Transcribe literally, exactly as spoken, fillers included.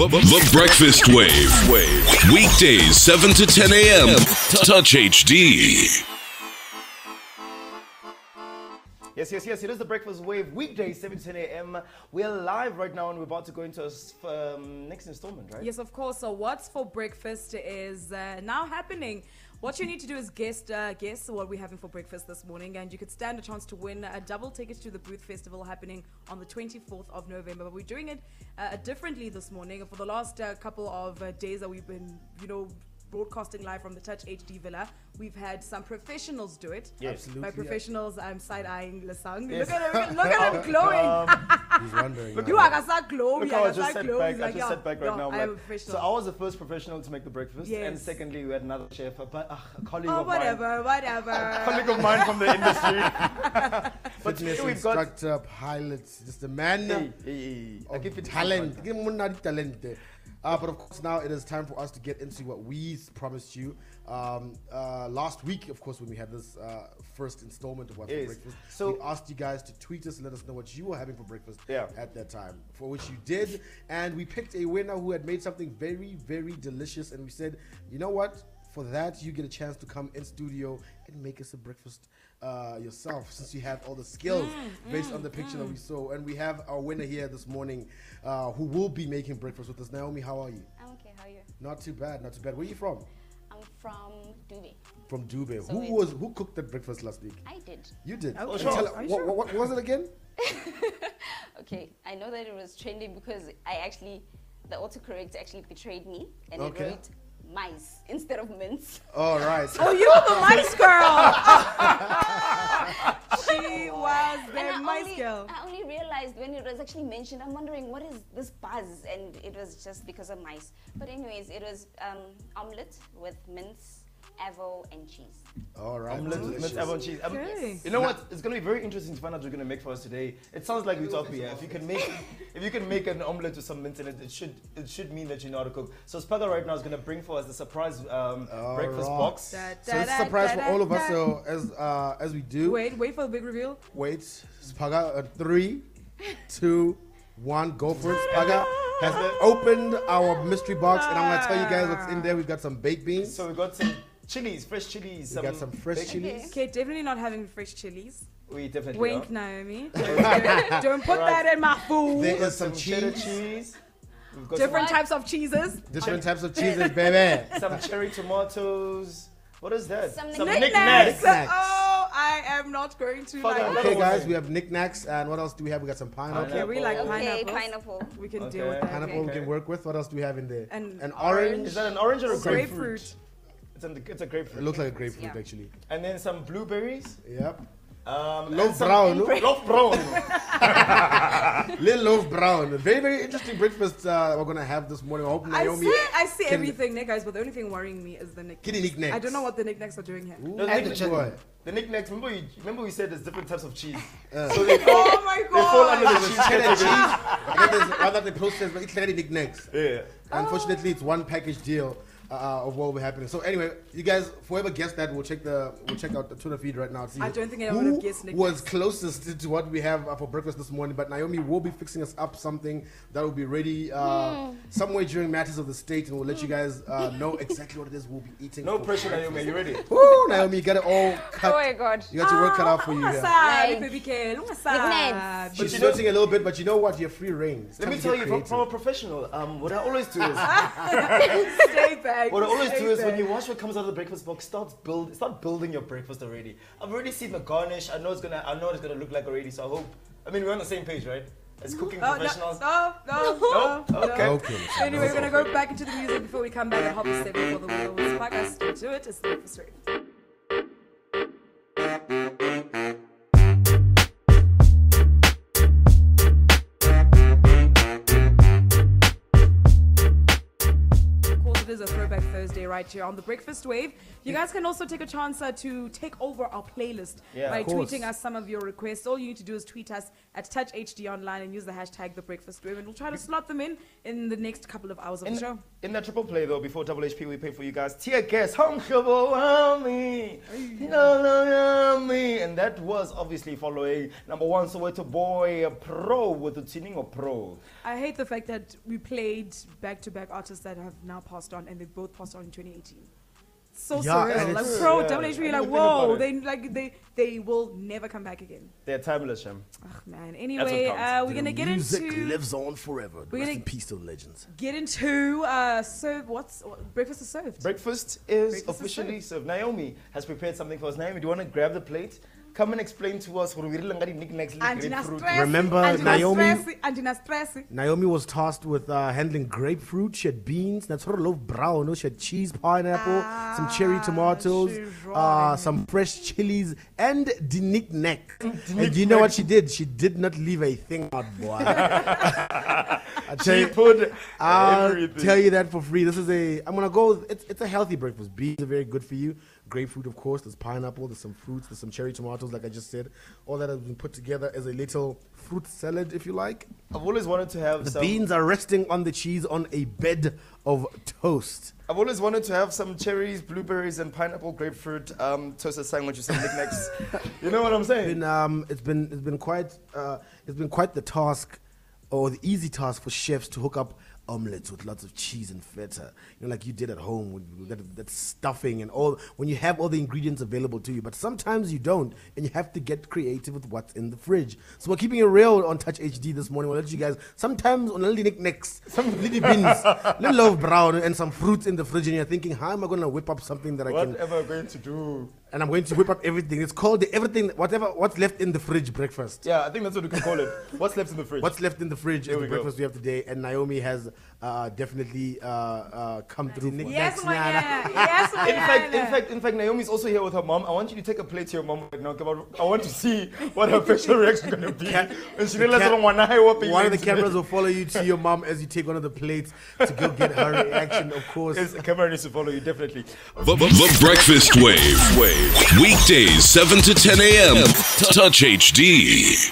The, the, the Breakfast Wave. Weekdays, seven to ten a.m. Touch H D. Yes, yes, yes. It is the Breakfast Wave. Weekdays, seven to ten a.m. We're live right now and we're about to go into our um, next installment, right? Yes, of course. So what's for breakfast is uh, now happening. What you need to do is guess, uh, guess what we're having for breakfast this morning, and you could stand a chance to win a double ticket to the Booth Festival happening on the twenty-fourth of November. But we're doing it uh, differently this morning. For the last uh, couple of uh, days that we've been, you know, broadcasting live from the Touch H D Villa, we've had some professionals do it. Yes, absolutely. By professionals, yes. I'm side-eyeing Lesang. Yes. Look at him, look at him glowing. He's wondering. Look, you are gonna glow. Look, I was just set back. I just set back right now. I am a professional. So I was the first professional to make the breakfast, yes. And secondly, we had another chef, a, a colleague oh, of whatever, mine. whatever, whatever. Colleague of mine from the industry. But fitness we've instructor, got pilots, just a man hey, hey, hey. Of talent. Give him talent. Uh, but of course, now it is time for us to get into what we promised you um, uh, last week. Of course, when we had this uh, first installment of What's yes. for Breakfast, so we asked you guys to tweet us and let us know what you were having for breakfast yeah. at that time, for which you did. And we picked a winner who had made something very, very delicious. And we said, you know what? For that, you get a chance to come in studio and make us a breakfast uh, yourself, since you have all the skills mm, based mm, on the picture mm. that we saw. And we have our winner here this morning uh, who will be making breakfast with us. Naomi, how are you? I'm okay, how are you? Not too bad, not too bad. Where are you from? I'm from Dube. From Dube. So who was who cooked the breakfast last week? I did. You did? Okay. Oh, sure. Tell, what, sure? what, what was it again? Okay, I know that it was trendy because I actually, the autocorrect actually betrayed me and okay. it wrote mice instead of mince. All right. Oh, you were the mice girl. She was the mice only, girl. I only realized when it was actually mentioned, I'm wondering what is this buzz, and it was just because of mice. But anyways, it was um, omelette with mince, avocado and cheese. All right. Omelette with mince, avocado and cheese. Um, yes. You know what? It's going to be very interesting to find out what you're going to make for us today. It sounds like utopia. If you can make if you can make an omelette with some mince in it, it should it should mean that you know how to cook. So Sphaka right now is going to bring for us the surprise um, breakfast right. box. Da, da, so it's a surprise da, da, for all of us. Da. So as uh, as we do. Wait, wait for the big reveal. Wait, Sphaka. Uh, three, two, one. Go for it, Sphaka. Has opened our mystery box, and I'm going to tell you guys what's in there. We've got some baked beans. So we got some chilies, fresh chilies. We got some fresh chilies. Okay, definitely not having fresh chilies. We definitely Wink, are. Naomi. Don't put right. that in my food. There is some, some cheese. cheese. We've got Different some types of cheeses. Different types of cheeses, baby. Some cherry tomatoes. What is that? Some, some knickknacks. Knickknacks. Oh, I am not going to like that. Okay, guys, we have knickknacks, and what else do we have? We got some pineapple. pineapple. Okay, we like okay, pineapple. We can okay. deal with that. Pineapple okay. we can work with. What else do we have in there? An, an orange. orange. Is that an orange or a grapefruit? grapefruit. It's, an, it's a grapefruit. It looks like a grapefruit, yeah. actually. And then some blueberries. Yep. Um, loaf brown. Loaf brown. Little loaf brown. Very, very interesting breakfast uh, we're going to have this morning. I hope Naomi. I see, I see everything, Nick, guys, but the only thing worrying me is the knickknacks. Kitty knickknacks. I don't know what the knickknacks are doing here. Ooh, the, knick the, the knickknacks, remember we, remember we said there's different types of cheese. Uh. So they fall, oh my God. They fall under the cheese category. There's other the process, but it's like knickknacks. Yeah. Unfortunately, oh. it's one package deal. Uh, of what will be happening. So anyway, you guys, whoever guessed that, we'll check the we'll check out the Twitter feed right now. To see I don't think I would have guessed. Who was closest to what we have for breakfast this morning? But Naomi will be fixing us up something that will be ready uh, mm. somewhere during matters of the state, and we'll let you guys uh, know exactly what it is we'll be eating. No pressure, breakfast. Naomi. You ready? Woo, Naomi, you got it all cut. Oh my God, you got your work cut out for you. Here. She's sweating a little bit, but you know what? You're free reign. Let me tell you, from, from a professional, um, what I always do is stay back. What I always do is when you watch what comes out of the breakfast box, start build, start building your breakfast already. I've already seen the garnish. I know it's gonna, I know it's gonna look like already. So I hope. I mean, we're on the same page, right? As cooking oh, professionals. No, no, no. no. no. Okay. okay. So anyway, we're gonna go back into the music before we come back and hop a step before the wheel. We'll spark us to do it. It's the breakfast rate. Thursday Saturday right here on The Breakfast Wave. You guys can also take a chance uh, to take over our playlist yeah, by tweeting us some of your requests. All you need to do is tweet us at Touch H D online and use the hashtag The Breakfast Wave, and we'll try to slot them in in the next couple of hours of in the show. In that triple play though, before Double H P, we play for you guys Tear Gas, and that was obviously following number one Soweto Boy Pro with the tuning of Pro. I hate the fact that we played back-to-back artists that have now passed on, and they both passed on in twenty eighteen. So yeah, surreal. Like Pro, yeah. Double H P, you're like, whoa, they like they they will never come back again. They're timeless, Sham. Ugh, man. Anyway, uh, we're gonna get music into music lives on forever. The we're rest in peace of legends. Get into uh, serve. What's what, breakfast is served. Breakfast is breakfast officially is served. served. Naomi has prepared something for us. Naomi, do you want to grab the plate? Come and explain to us what we really got knickknacks. Remember, Naomi. Naomi was tasked with uh, handling grapefruit. She had beans. That's her loaf brown. She had cheese, pineapple, ah, some cherry tomatoes, uh, some fresh chilies, and the knickknack. And you know what she did? She did not leave a thing out, boy. She put I'll everything. Tell you that for free. This is a. I'm gonna go. It's it's a healthy breakfast. Beans are very good for you. Grapefruit, of course, there's pineapple, there's some fruits, there's some cherry tomatoes, like I just said. All that has been put together as a little fruit salad, if you like. I've always wanted to have the some... beans are resting on the cheese on a bed of toast. I've always wanted to have some cherries, blueberries, and pineapple, grapefruit, um, toasted sandwiches and knickknacks. You know what I'm saying? It's been, um, it's been, it's been quite, uh, it's been quite the task, or the easy task for chefs to hook up omelets with lots of cheese and feta, you know, like you did at home with that, that stuffing and all, when you have all the ingredients available to you. But sometimes you don't, and you have to get creative with what's in the fridge. So we're keeping it real on Touch H D this morning. We'll let you guys sometimes on little knickknacks, some little beans, little loaf brown, and some fruits in the fridge, and you're thinking, how am I going to whip up something that I what can? What am I going to do? And I'm going to whip up everything. It's called the everything, whatever, what's left in the fridge breakfast. Yeah, I think that's what we can call it. What's left in the fridge? What's left in the fridge is the breakfast we have today. And Naomi has uh, definitely uh, uh, come through. Yes, my yeah. Yes, my in fact, in fact, in fact, Naomi's also here with her mom. I want you to take a plate to your mom right now. I want to see what her facial reaction is going to be. When she realizes one of the cameras will follow you to your mom as you take one of the plates to go get her reaction. Of course, yes, the camera needs to follow you definitely. The, the, the Breakfast Wave. Wave. Weekdays, seven to ten a m Touch H D.